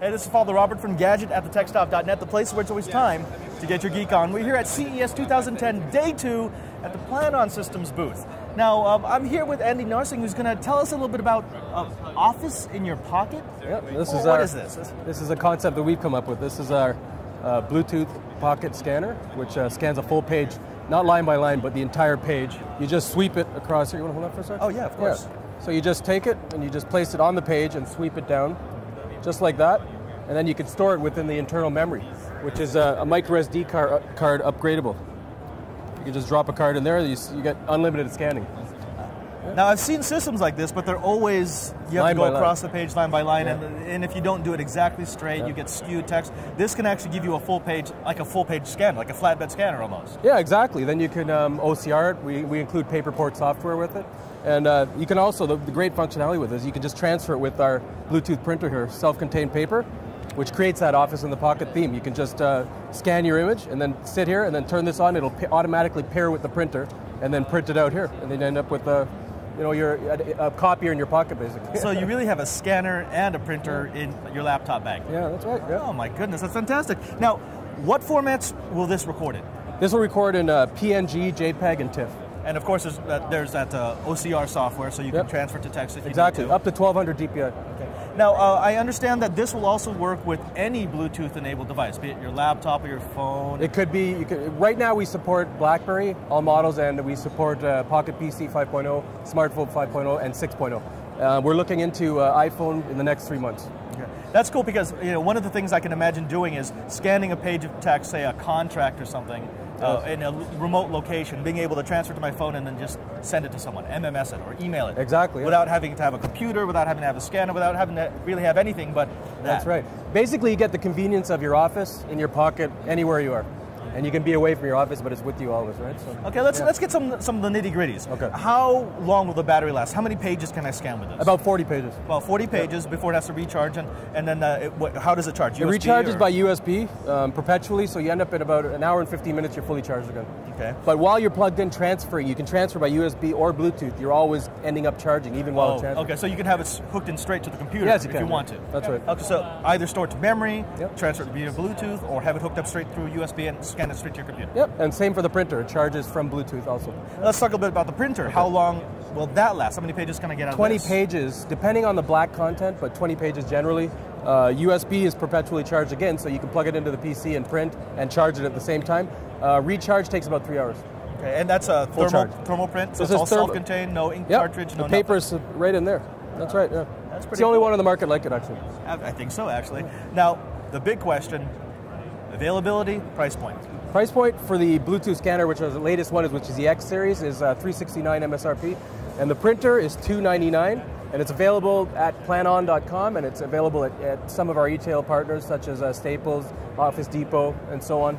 Hey, this is Father Robert from Gadget at the techstop.net, the place where it's always time to get your geek on. We're here at CES 2010, Day 2, at the Planon Systems booth. Now, I'm here with Andy Narsing, who's going to tell us a little bit about Office in your pocket. Yep, what is this? This is a concept that we've come up with. This is our Bluetooth pocket scanner, which scans a full page, not line by line, but the entire page. You just sweep it across here. You want to hold that for a second? Oh, yeah, of course. Yeah. So you just take it, and you just place it on the page and sweep it down, just like that. And then you can store it within the internal memory, which is a microSD card upgradable. You can just drop a card in there, you get unlimited scanning. Now, I've seen systems like this, but they're always, you have to go across the page line by line, and if you don't do it exactly straight, you get skewed text. This can actually give you a full page, like a full-page scanner, like a flatbed scanner almost. Yeah, exactly. Then you can OCR it. We include Paper Port software with it. And you can also, the great functionality with this, you can just transfer it with our Bluetooth printer here, self-contained paper, which creates that Office in the Pocket theme. You can just scan your image and then sit here and then turn this on. It'll automatically pair with the printer and then print it out here. And then you end up with a copier in your pocket, basically. So you really have a scanner and a printer in your laptop bag. Yeah, that's right. Yeah. Oh my goodness, that's fantastic. Now, what formats will this record in? This will record in PNG, JPEG, and TIFF. And of course, there's that OCR software, so you can transfer to text if you need to. Up to 1200 DPI. Okay. Now, I understand that this will also work with any Bluetooth-enabled device, be it your laptop or your phone. It could be. Right now, we support BlackBerry, all models, and we support Pocket PC 5.0, Smartphone 5.0, and 6.0. We're looking into iPhone in the next 3 months. That's cool because one of the things I can imagine doing is scanning a page of text, say a contract or something, in a remote location, being able to transfer it to my phone and then just send it to someone, MMS it or email it. Exactly. Without having to have a computer, without having to have a scanner, without having to really have anything but that. That's right. Basically, you get the convenience of your office in your pocket anywhere you are. And you can be away from your office, but it's with you always, right? So, okay, let's get some of the nitty-gritties. Okay. How long will the battery last? How many pages can I scan with this? About 40 pages. About 40 pages before it has to recharge, and then how does it charge? USB it recharges by USB perpetually, so you end up in about an hour and 15 minutes, you're fully charged again. Okay. But while you're plugged in transferring, you can transfer by USB or Bluetooth. You're always ending up charging, even while transferring. Okay, so you can have it hooked in straight to the computer if you want to. That's right. Okay, so either store it to memory, transfer it via Bluetooth, or have it hooked up straight through USB and scan it straight to your computer. Yep, and same for the printer. It charges from Bluetooth also. Let's talk a bit about the printer. How long will that last? How many pages can I get out of this? 20 pages, depending on the black content, but 20 pages generally. USB is perpetually charged again, so you can plug it into the PC and print and charge it at the same time. Recharge takes about 3 hours. Okay, and that's a thermal print, so it's all self-contained, no ink cartridge, no nothing. The paper's right in there. That's right, yeah. That's pretty cool. It's the only one on the market like it, actually. I think so, actually. Now, the big question, availability, price point. Price point for the Bluetooth scanner, which is the latest one, which is the X-Series, is $369 MSRP. And the printer is $299, and it's available at Planon.com, and it's available at some of our retail partners, such as Staples, Office Depot, and so on,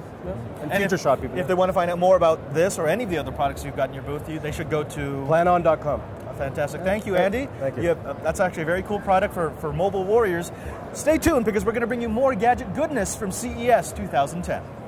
and Future Shop. If they want to find out more about this or any of the other products you've got in your booth, they should go to Planon.com. Fantastic. Thank you, Andy. Thank you. That's actually a very cool product for mobile warriors. Stay tuned because we're going to bring you more gadget goodness from CES 2010.